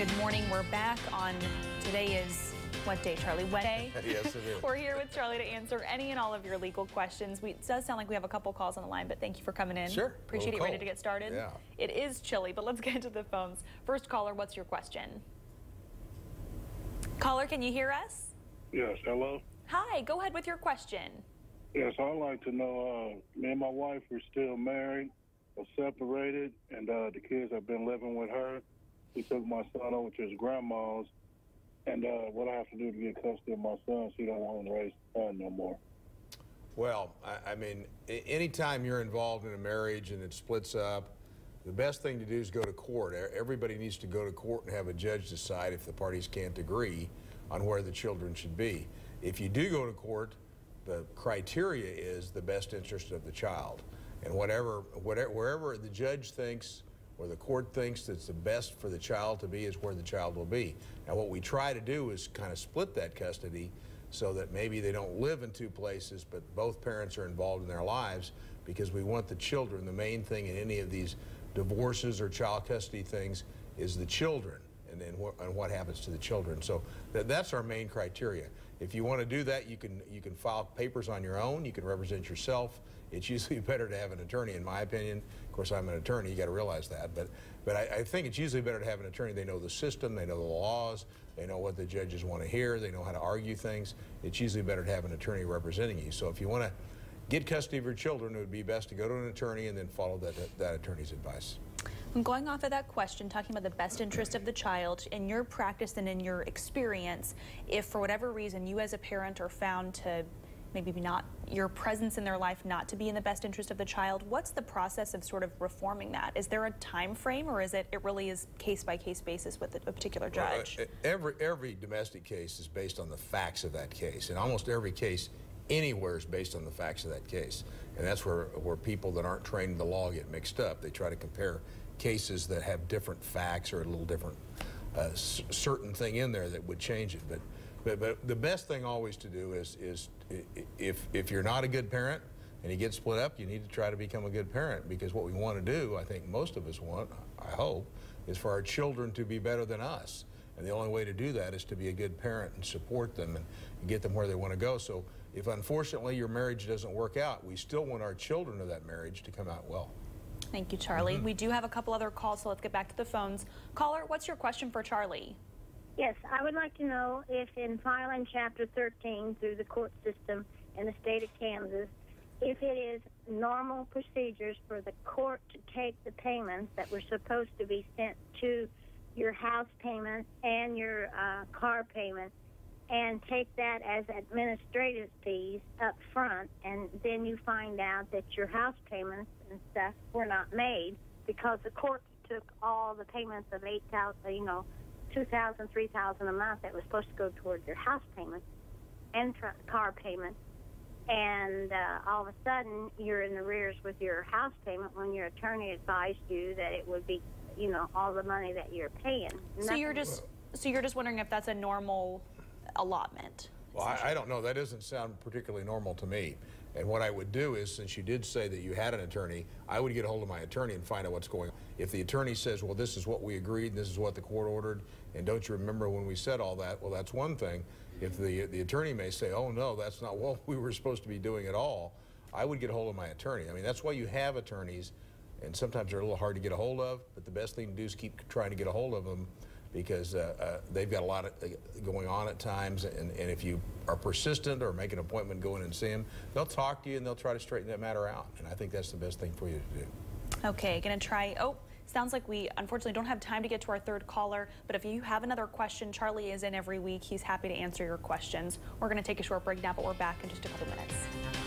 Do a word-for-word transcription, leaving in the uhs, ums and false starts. Good morning. We're back on today is what day, Charlie? Wet day? Yes, it is. We're here with Charlie to answer any and all of your legal questions. We, it does sound like we have a couple calls on the line, but thank you for coming in. Sure. Appreciate it. Ready to get started? Yeah. It is chilly, but let's get to the phones. First caller, what's your question? Caller, can you hear us? Yes, hello. Hi, go ahead with your question. Yes, I'd like to know, uh, me and my wife, we're still married, we're separated, and uh, the kids have been living with her. He took my son over to his grandma's, and uh, what I have to do to get custody of my son, so he don't want to raise the son no more. Well, I, I mean, anytime you're involved in a marriage and it splits up, the best thing to do is go to court. Everybody needs to go to court and have a judge decide if the parties can't agree on where the children should be. If you do go to court, the criteria is the best interest of the child. And whatever, whatever wherever the judge thinks or the court thinks that's the best for the child to be is where the child will be. Now what we try to do is kind of split that custody so that maybe they don't live in two places, but both parents are involved in their lives, because we want the children. The main thing in any of these divorces or child custody things is the children and then wh and what happens to the children. So th that's our main criteria. If you want to do that, you can, you can file papers on your own, you can represent yourself. It's usually better to have an attorney, in my opinion. Of course, I'm an attorney, you got to realize that. But, but I, I think it's usually better to have an attorney. They know the system, they know the laws, they know what the judges want to hear, they know how to argue things. It's usually better to have an attorney representing you. So if you want to get custody of your children, it would be best to go to an attorney and then follow that, that, that attorney's advice. I'm going off of that question, talking about the best interest of the child. In your practice and in your experience, if for whatever reason you as a parent are found to maybe not, your presence in their life not to be in the best interest of the child, what's the process of sort of reforming that? Is there a time frame, or is it, it really is case by case basis with a particular judge? Well, uh, every, every domestic case is based on the facts of that case, and almost every case anywhere is based on the facts of that case. And that's where, where people that aren't trained in the law get mixed up. They try to compare cases that have different facts or a little different uh, certain thing in there that would change it. But, but, but the best thing always to do is, is if, if you're not a good parent and you get split up, you need to try to become a good parent, because what we want to do, I think most of us want, I hope, is for our children to be better than us. And the only way to do that is to be a good parent and support them and get them where they want to go. So if unfortunately your marriage doesn't work out, we still want our children of that marriage to come out well. Thank you, Charlie. Mm-hmm. We do have a couple other calls, so let's get back to the phones. Caller, what's your question for Charlie? Yes, I would like to know if in filing Chapter thirteen through the court system in the state of Kansas, if it is normal procedures for the court to take the payments that were supposed to be sent to your house payment and your uh, car payment, and take that as administrative fees up front, and then you find out that your house payments and stuff were not made because the courts took all the payments of eight thousand, you know, two thousand, three thousand a month that was supposed to go toward your house payment and car payment, and uh, all of a sudden you're in arrears with your house payment when your attorney advised you that it would be, you know, all the money that you're paying. Nothing. So you're just, so you're just wondering if that's a normal allotment. Well, I, I don't know. That doesn't sound particularly normal to me. And what I would do is, since you did say that you had an attorney, I would get a hold of my attorney and find out what's going on. If the attorney says, well, this is what we agreed, this is what the court ordered, and don't you remember when we said all that? Well, that's one thing. If the, the attorney may say, oh, no, that's not what we were supposed to be doing at all, I would get a hold of my attorney. I mean, that's why you have attorneys, and sometimes they're a little hard to get a hold of, but the best thing to do is keep trying to get a hold of them, because uh, uh, they've got a lot of, uh, going on at times, and, and if you are persistent or make an appointment, go in and see them, they'll talk to you and they'll try to straighten that matter out, and I think that's the best thing for you to do. Okay, gonna try, oh, sounds like we unfortunately don't have time to get to our third caller, but if you have another question, Charlie is in every week, he's happy to answer your questions. We're gonna take a short break now, but we're back in just a couple minutes.